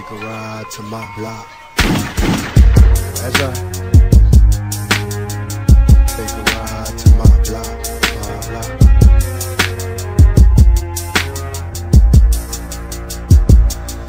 take a ride to my block. As I take a ride to my block, my block.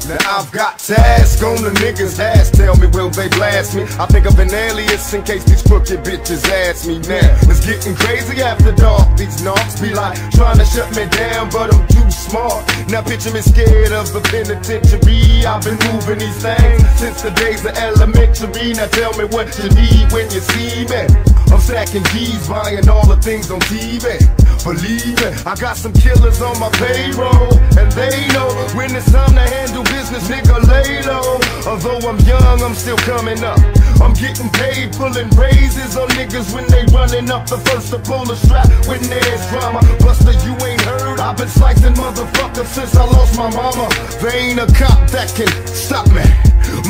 Now I've got tasks on the niggas' ass. Tell me, will they blast me? I think of an alias in case these crooked bitches ask me now. It's getting crazy after dark. These knocks be like trying to shut me down, but I'm too smart. Now picture me scared of the penitentiary. I've been moving these things since the days of elementary. Now tell me what you need when you see me. I'm stacking G's, buying all the things on TV. Believe me, I got some killers on my payroll, and they know when it's time to handle business, nigga, lay low. Although I'm young, I'm still coming up. I'm getting paid, pulling raises on niggas when they running up. The first to pull a strap when there's drama. Buster, you ain't heard. I've been slicing motherfuckers since I lost my mama. There ain't a cop that can stop me.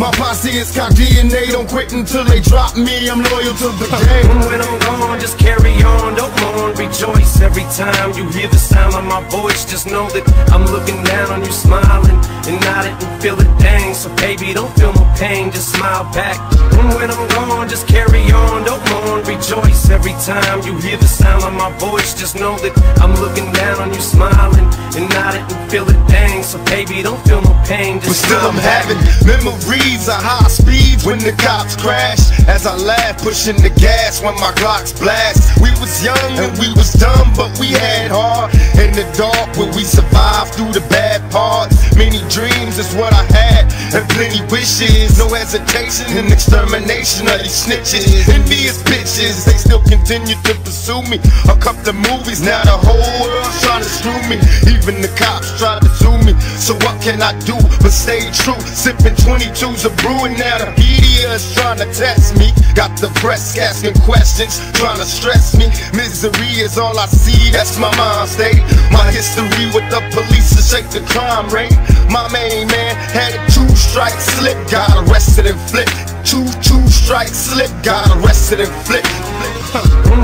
My posse is cocky and they don't quit until they drop me. I'm loyal to the game. When I'm gone, just carry on, don't mourn, rejoice. Every time you hear the sound of my voice, just know that I'm looking down on you, smiling and nodding and feel it, dang. So baby, don't feel my pain, just smile back. When I'm gone, just carry on, don't mourn, rejoice. Every time you hear the sound of my voice, just know that I'm looking down on you, smiling and nodding and feel it, dang. So baby, don't feel my pain, just smile back. But still I'm having memories at high speeds when the cops crash. As I laugh, pushing the gas when my Glocks blast. We was young and we was dumb, but we had heart. In the dark where we survived through the bad parts. Many dreams is what I had, and plenty wishes. No hesitation in extermination of these snitches. Envious bitches, they still continue to pursue me. I cuffed the movies, now the whole world's trying to screw me. Even the cops tried to sue me. So what can I do but stay true? Sipping 22 a brewing, now the media is trying to test me. Got the press asking questions, trying to stress me. Misery is all I see, that's my mind state. My history with the police to shake the crime rate. My main man had a 2-strike slip, got arrested and flipped. 2-2-strike slip, got arrested and flipped.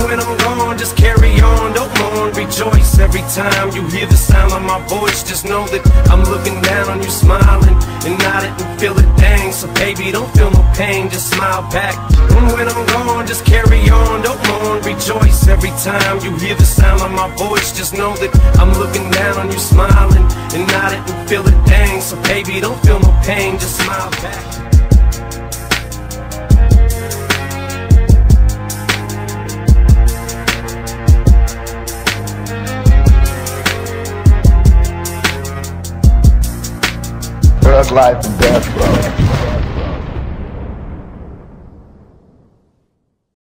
When I'm gone, just carry on, don't mourn, rejoice. Every time you hear the sound of my voice, just know that I'm looking down on you, smiling and nodding and feel it, dang. So baby, don't feel my pain, just smile back. When I'm gone, just carry on, don't mourn, rejoice. Every time you hear the sound of my voice, just know that I'm looking down on you, smiling and nodding and feel it, dang. So baby, don't feel my pain, just smile back. Life and death, bro.